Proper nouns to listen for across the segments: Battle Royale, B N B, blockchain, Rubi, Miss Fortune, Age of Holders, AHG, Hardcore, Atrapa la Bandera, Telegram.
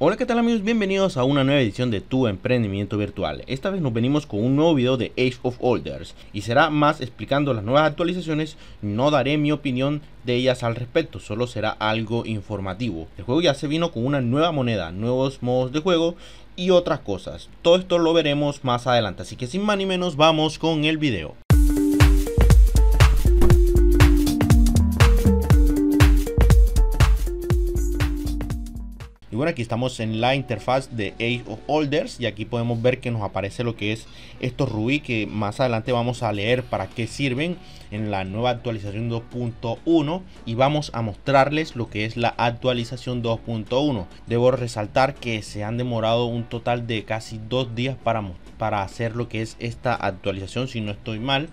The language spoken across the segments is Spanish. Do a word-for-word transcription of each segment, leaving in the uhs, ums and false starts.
Hola, ¿qué tal amigos? Bienvenidos a una nueva edición de Tu Emprendimiento Virtual. Esta vez nos venimos con un nuevo video de Age of Holders y será más explicando las nuevas actualizaciones. No daré mi opinión de ellas al respecto, solo será algo informativo. El juego ya se vino con una nueva moneda, nuevos modos de juego y otras cosas. Todo esto lo veremos más adelante, así que sin más ni menos vamos con el video. Y bueno, aquí estamos en la interfaz de Age of Holders y aquí podemos ver que nos aparece lo que es estos Rubi, que más adelante vamos a leer para qué sirven en la nueva actualización dos punto uno, y vamos a mostrarles lo que es la actualización dos punto uno. Debo resaltar que se han demorado un total de casi dos días para, para hacer lo que es esta actualización, si no estoy mal.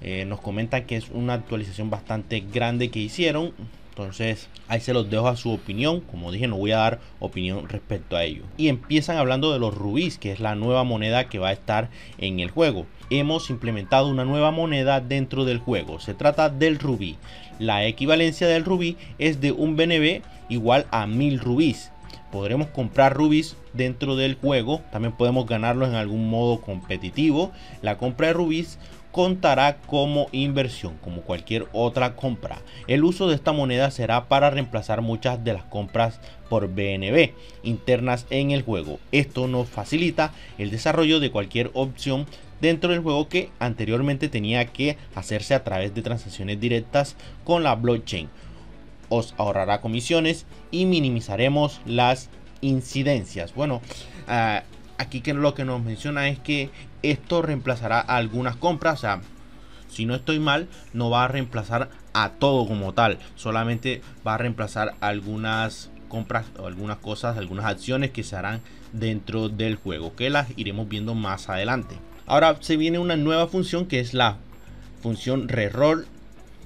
Eh, nos comentan que es una actualización bastante grande que hicieron. Entonces ahí se los dejo a su opinión. Como dije, no voy a dar opinión respecto a ello. Y empiezan hablando de los rubíes, que es la nueva moneda que va a estar en el juego. Hemos implementado una nueva moneda dentro del juego. Se trata del rubí. La equivalencia del rubí es de un B N B igual a mil rubíes. Podremos comprar rubíes dentro del juego. También podemos ganarlos en algún modo competitivo. La compra de rubíes contará como inversión, como cualquier otra compra. El uso de esta moneda será para reemplazar muchas de las compras por B N B internas en el juego. Esto nos facilita el desarrollo de cualquier opción dentro del juego que anteriormente tenía que hacerse a través de transacciones directas con la blockchain. Os ahorrará comisiones y minimizaremos las incidencias. Bueno, uh, aquí que lo que nos menciona es que esto reemplazará algunas compras. O sea, si no estoy mal, no va a reemplazar a todo como tal. Solamente va a reemplazar algunas compras o algunas cosas, algunas acciones que se harán dentro del juego, que las iremos viendo más adelante. Ahora se viene una nueva función que es la función reroll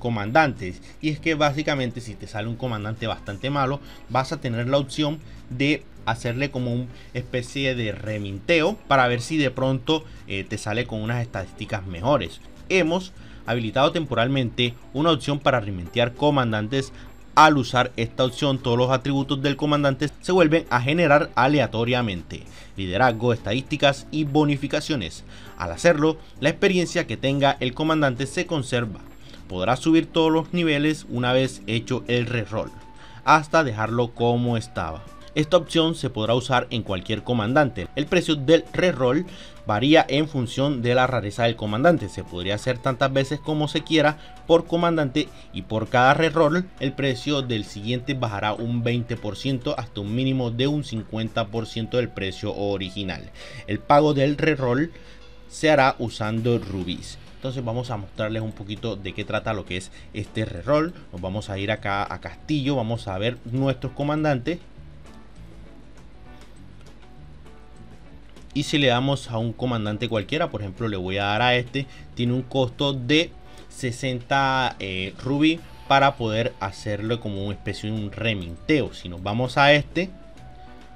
comandantes, y es que básicamente si te sale un comandante bastante malo, vas a tener la opción de hacerle como una especie de reminteo para ver si de pronto eh, te sale con unas estadísticas mejores. Hemos habilitado temporalmente una opción para remintear comandantes. Al usar esta opción, todos los atributos del comandante se vuelven a generar aleatoriamente: liderazgo, estadísticas y bonificaciones. Al hacerlo, la experiencia que tenga el comandante se conserva. Podrás subir todos los niveles una vez hecho el reroll, hasta dejarlo como estaba. Esta opción se podrá usar en cualquier comandante. El precio del reroll varía en función de la rareza del comandante. Se podría hacer tantas veces como se quiera por comandante, y por cada reroll el precio del siguiente bajará un veinte por ciento hasta un mínimo de un cincuenta por ciento del precio original. El pago del reroll se hará usando rubíes. Entonces vamos a mostrarles un poquito de qué trata lo que es este reroll. Nos vamos a ir acá a Castillo, vamos a ver nuestros comandantes. Y si le damos a un comandante cualquiera, por ejemplo le voy a dar a este, tiene un costo de sesenta eh, rubí para poder hacerlo como una especie de un reminteo. Si nos vamos a este,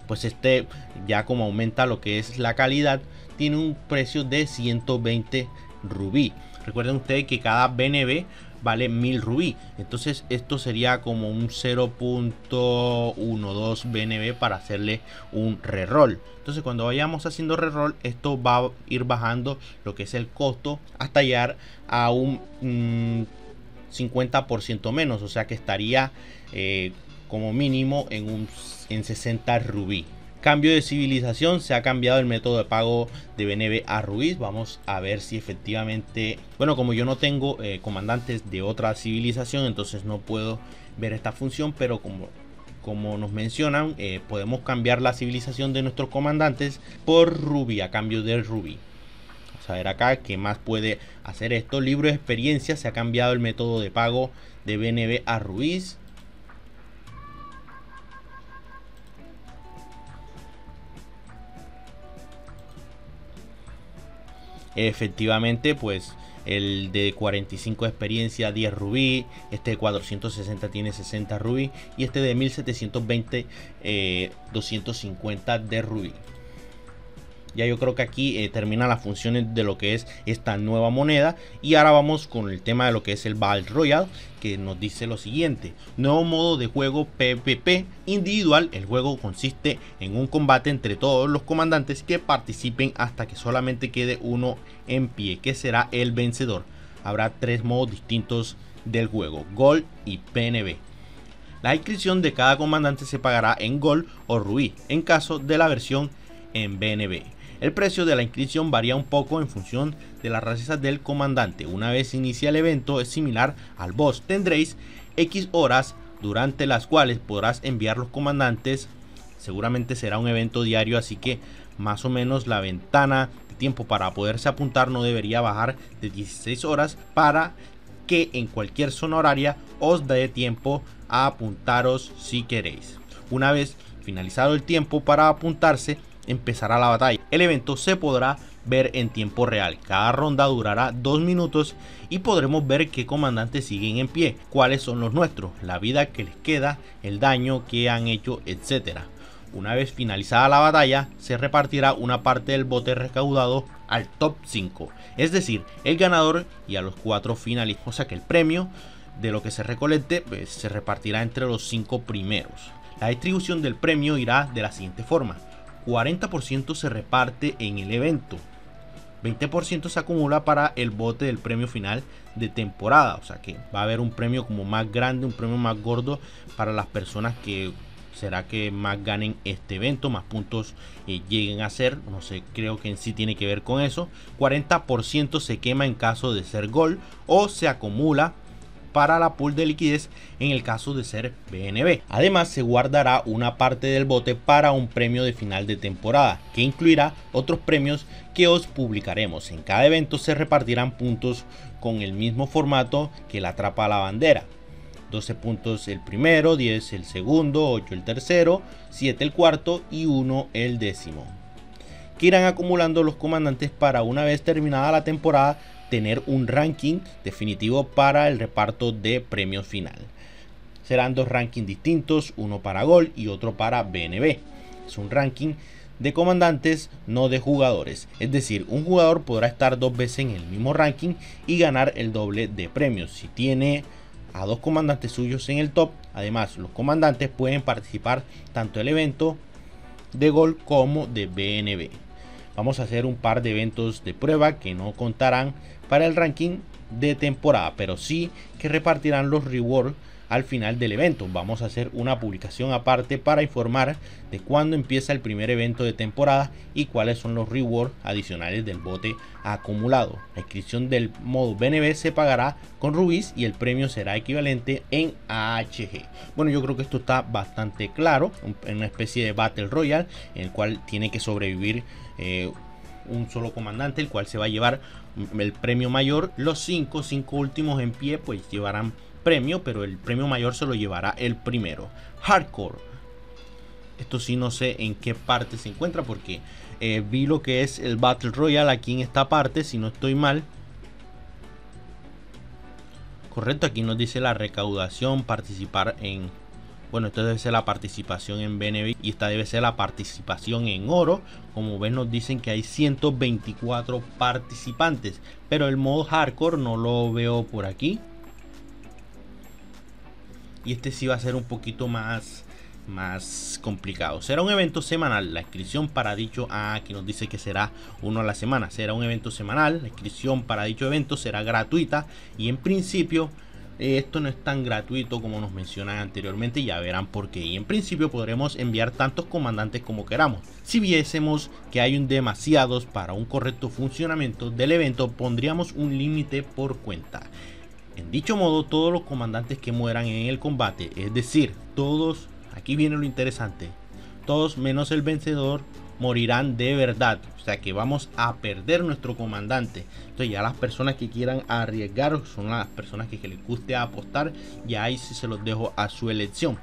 pues este ya como aumenta lo que es la calidad, tiene un precio de ciento veinte rubí. Recuerden ustedes que cada B N B vale mil rubí, entonces esto sería como un cero punto doce B N B para hacerle un reroll. Entonces cuando vayamos haciendo reroll, esto va a ir bajando lo que es el costo hasta llegar a un mmm, cincuenta por ciento menos, o sea que estaría eh, como mínimo en, un, en sesenta rubí. Cambio de civilización: se ha cambiado el método de pago de B N B a rubíes. Vamos a ver si efectivamente, bueno, como yo no tengo eh, comandantes de otra civilización, entonces no puedo ver esta función, pero como, como nos mencionan, eh, podemos cambiar la civilización de nuestros comandantes por rubí, a cambio del rubí. Vamos a ver acá qué más puede hacer esto. Libro de experiencia: se ha cambiado el método de pago de B N B a rubíes. Efectivamente, pues el de cuarenta y cinco experiencia, diez rubí, este de cuatrocientos sesenta tiene sesenta rubí, y este de mil setecientos veinte, eh, doscientos cincuenta de rubí. Ya yo creo que aquí eh, termina las funciones de lo que es esta nueva moneda. Y ahora vamos con el tema de lo que es el Battle Royale, que nos dice lo siguiente: nuevo modo de juego PvP individual. El juego consiste en un combate entre todos los comandantes que participen hasta que solamente quede uno en pie, que será el vencedor. Habrá tres modos distintos del juego: Gold y P N B. La inscripción de cada comandante se pagará en Gold o Rubi, en caso de la versión en B N B. El precio de la inscripción varía un poco en función de las razas del comandante. Una vez inicia el evento, es similar al boss. Tendréis X horas durante las cuales podrás enviar los comandantes. Seguramente será un evento diario, así que más o menos la ventana de tiempo para poderse apuntar no debería bajar de dieciséis horas, para que en cualquier zona horaria os dé tiempo a apuntaros si queréis. Una vez finalizado el tiempo para apuntarse, empezará la batalla. El evento se podrá ver en tiempo real. Cada ronda durará dos minutos y podremos ver qué comandantes siguen en pie, cuáles son los nuestros, la vida que les queda, el daño que han hecho, etcétera. Una vez finalizada la batalla, se repartirá una parte del bote recaudado al top cinco, es decir, el ganador, y a los cuatro finalistas. O sea que el premio de lo que se recolecte, pues, se repartirá entre los cinco primeros. La distribución del premio irá de la siguiente forma: cuarenta por ciento se reparte en el evento, veinte por ciento se acumula para el bote del premio final de temporada. O sea que va a haber un premio como más grande, un premio más gordo para las personas que será que más ganen este evento, más puntos eh, lleguen a ser. No sé, creo que en sí tiene que ver con eso. cuarenta por ciento se quema en caso de ser Gold, o se acumula para la pool de liquidez en el caso de ser B N B. Además, se guardará una parte del bote para un premio de final de temporada, que incluirá otros premios que os publicaremos. En cada evento se repartirán puntos con el mismo formato que la Atrapa la Bandera: doce puntos el primero, diez el segundo, ocho el tercero, siete el cuarto y uno el décimo, que irán acumulando los comandantes para, una vez terminada la temporada, tener un ranking definitivo para el reparto de premios final. Serán dos rankings distintos, uno para Gold y otro para B N B. Es un ranking de comandantes, no de jugadores. Es decir, un jugador podrá estar dos veces en el mismo ranking y ganar el doble de premios si tiene a dos comandantes suyos en el top. Además, los comandantes pueden participar tanto del evento de Gold como de B N B. Vamos a hacer un par de eventos de prueba que no contarán para el ranking de temporada, pero sí que repartirán los rewards al final del evento. Vamos a hacer una publicación aparte para informar de cuándo empieza el primer evento de temporada y cuáles son los rewards adicionales del bote acumulado. La inscripción del modo B N B se pagará con rubis y el premio será equivalente en A H G. Bueno, yo creo que esto está bastante claro. En una especie de Battle Royale en el cual tiene que sobrevivir eh, un solo comandante, el cual se va a llevar el premio mayor. Los cinco, cinco últimos en pie pues llevarán premio, pero el premio mayor se lo llevará el primero. Hardcore, esto sí no sé en qué parte se encuentra, porque eh, vi lo que es el Battle Royale aquí en esta parte, si no estoy mal. Correcto, aquí nos dice la recaudación, participar en... Bueno, esto debe ser la participación en B N B y esta debe ser la participación en oro. Como ven, nos dicen que hay ciento veinticuatro participantes, pero el modo Hardcore no lo veo por aquí. Y este sí va a ser un poquito más, más complicado. Será un evento semanal. La inscripción para dicho... Ah, aquí nos dice que será uno a la semana. Será un evento semanal. La inscripción para dicho evento será gratuita. Y en principio, eh, esto no es tan gratuito como nos mencionan anteriormente. Ya verán por qué. Y en principio podremos enviar tantos comandantes como queramos. Si viésemos que hay un demasiados para un correcto funcionamiento del evento, pondríamos un límite por cuenta. En dicho modo, todos los comandantes que mueran en el combate, es decir, todos, aquí viene lo interesante, todos menos el vencedor morirán de verdad. O sea que vamos a perder nuestro comandante. Entonces ya las personas que quieran arriesgar, son las personas que, que les guste apostar, ya ahí sí se los dejo a su elección.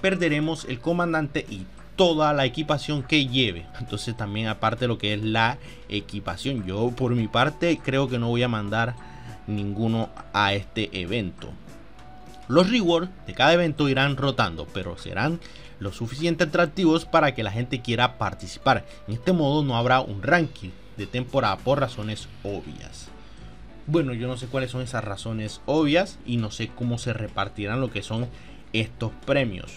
Perderemos el comandante y toda la equipación que lleve. Entonces también aparte lo que es la equipación, yo por mi parte creo que no voy a mandar ninguno a este evento. Los rewards de cada evento irán rotando, pero serán lo suficiente atractivos para que la gente quiera participar. En este modo no habrá un ranking de temporada por razones obvias. Bueno, yo no sé cuáles son esas razones obvias y no sé cómo se repartirán lo que son estos premios.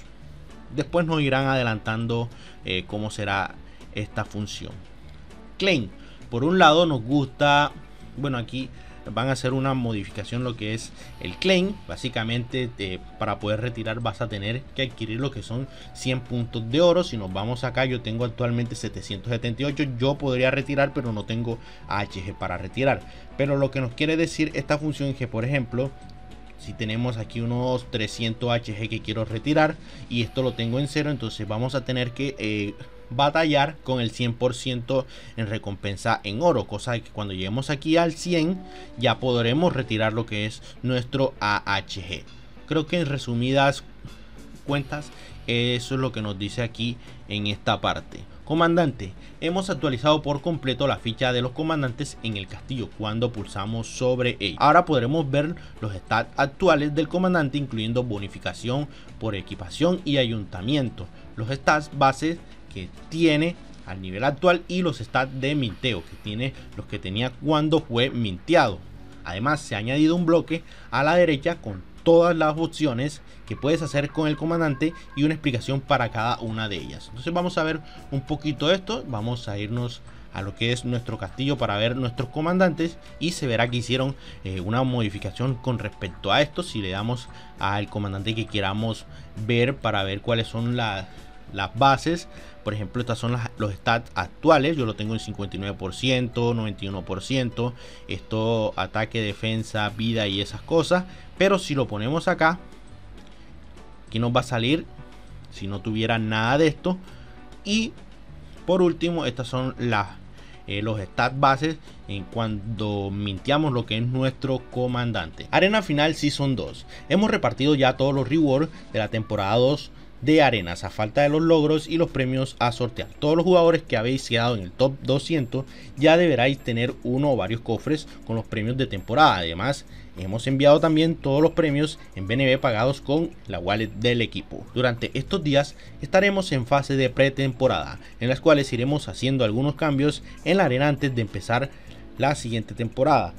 Después nos irán adelantando eh, cómo será esta función. Claim, por un lado nos gusta, bueno, aquí van a hacer una modificación lo que es el claim. Básicamente eh, para poder retirar vas a tener que adquirir lo que son cien puntos de oro. Si nos vamos acá, yo tengo actualmente setecientos setenta y ocho, yo podría retirar pero no tengo A H G para retirar. Pero lo que nos quiere decir esta función es que, por ejemplo, si tenemos aquí unos trescientos A H G que quiero retirar y esto lo tengo en cero, entonces vamos a tener que eh, batallar con el cien por ciento en recompensa en oro, cosa que cuando lleguemos aquí al cien ya podremos retirar lo que es nuestro A H G. Creo que en resumidas cuentas eso es lo que nos dice aquí en esta parte. Comandante, hemos actualizado por completo la ficha de los comandantes en el castillo cuando pulsamos sobre ella. Ahora podremos ver los stats actuales del comandante, incluyendo bonificación por equipación y ayuntamiento, los stats bases que tiene al nivel actual y los stats de minteo que tiene, los que tenía cuando fue minteado. Además, se ha añadido un bloque a la derecha con todas las opciones que puedes hacer con el comandante y una explicación para cada una de ellas. Entonces vamos a ver un poquito esto. Vamos a irnos a lo que es nuestro castillo para ver nuestros comandantes y se verá que hicieron eh, una modificación con respecto a esto. Si le damos al comandante que queramos ver para ver cuáles son las las bases, por ejemplo, estas son las, los stats actuales. Yo lo tengo en cincuenta y nueve por ciento, noventa y uno por ciento, esto, ataque, defensa, vida y esas cosas. Pero si lo ponemos acá, aquí nos va a salir si no tuviera nada de esto. Y por último, estas son las Eh, los stats bases en cuando minteamos lo que es nuestro comandante. Arena final Season dos. Hemos repartido ya todos los rewards de la temporada dos de arenas, a falta de los logros y los premios a sortear. Todos los jugadores que habéis quedado en el top doscientos ya deberáis tener uno o varios cofres con los premios de temporada. Además, hemos enviado también todos los premios en B N B pagados con la wallet del equipo. Durante estos días estaremos en fase de pretemporada, en las cuales iremos haciendo algunos cambios en la arena antes de empezar la siguiente temporada.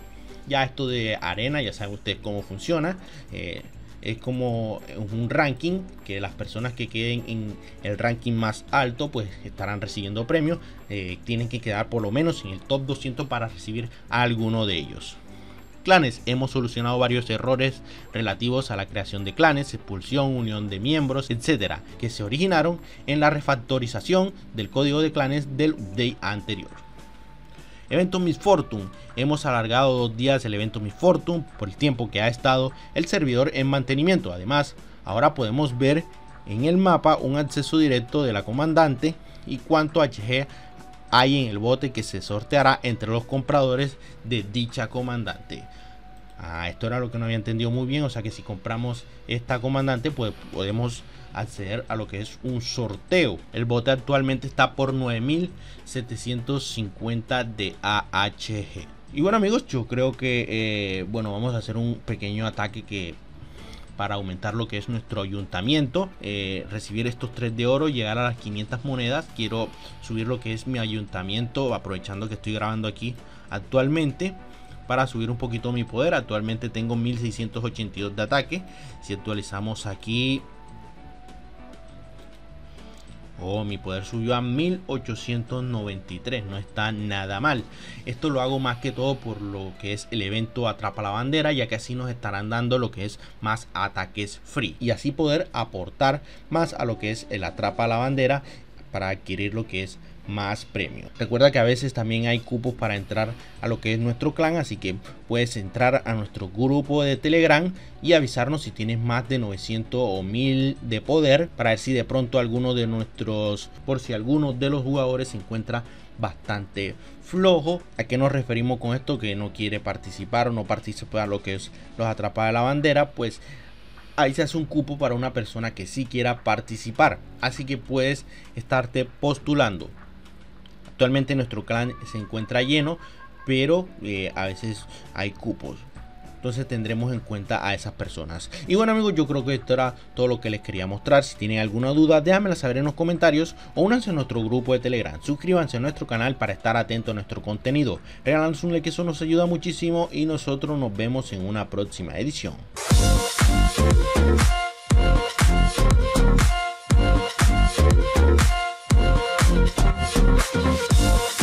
Ya esto de arena, ya saben ustedes cómo funciona. Eh, es como un ranking, que las personas que queden en el ranking más alto pues estarán recibiendo premios. Eh, tienen que quedar por lo menos en el top doscientos para recibir alguno de ellos. Clanes, hemos solucionado varios errores relativos a la creación de clanes, expulsión, unión de miembros, etcétera, que se originaron en la refactorización del código de clanes del update anterior. Evento Miss Fortune, hemos alargado dos días el evento Miss Fortune por el tiempo que ha estado el servidor en mantenimiento. Además, ahora podemos ver en el mapa un acceso directo de la comandante y cuánto H G hay en el bote que se sorteará entre los compradores de dicha comandante. Ah, esto era lo que no había entendido muy bien, o sea que si compramos esta comandante pues podemos acceder a lo que es un sorteo. El bote actualmente está por nueve mil setecientos cincuenta de A H G. Y bueno, amigos, yo creo que eh, bueno, vamos a hacer un pequeño ataque que para aumentar lo que es nuestro ayuntamiento, eh, recibir estos tres de oro, llegar a las quinientas monedas. Quiero subir lo que es mi ayuntamiento, aprovechando que estoy grabando aquí actualmente, para subir un poquito mi poder. Actualmente tengo mil seiscientos ochenta y dos de ataque. Si actualizamos aquí, oh, mi poder subió a mil ochocientos noventa y tres, no está nada mal. Esto lo hago más que todo por lo que es el evento Atrapa la Bandera, ya que así nos estarán dando lo que es más ataques free y así poder aportar más a lo que es el Atrapa la Bandera para adquirir lo que es más premio. Recuerda que a veces también hay cupos para entrar a lo que es nuestro clan, así que puedes entrar a nuestro grupo de Telegram y avisarnos si tienes más de novecientos o mil de poder, para ver si de pronto alguno de nuestros, por si alguno de los jugadores se encuentra bastante flojo. ¿A qué nos referimos con esto? Que no quiere participar o no participa a lo que es los Atrapados de la Bandera, pues ahí se hace un cupo para una persona que sí quiera participar, así que puedes estarte postulando. Actualmente nuestro clan se encuentra lleno, pero eh, a veces hay cupos. entonces tendremos en cuenta a esas personas. Y bueno amigos, yo creo que esto era todo lo que les quería mostrar. Si tienen alguna duda, déjamela saber en los comentarios o únanse a nuestro grupo de Telegram. Suscríbanse a nuestro canal para estar atentos a nuestro contenido. Regálanos un like, eso nos ayuda muchísimo y nosotros nos vemos en una próxima edición. We'll be right back.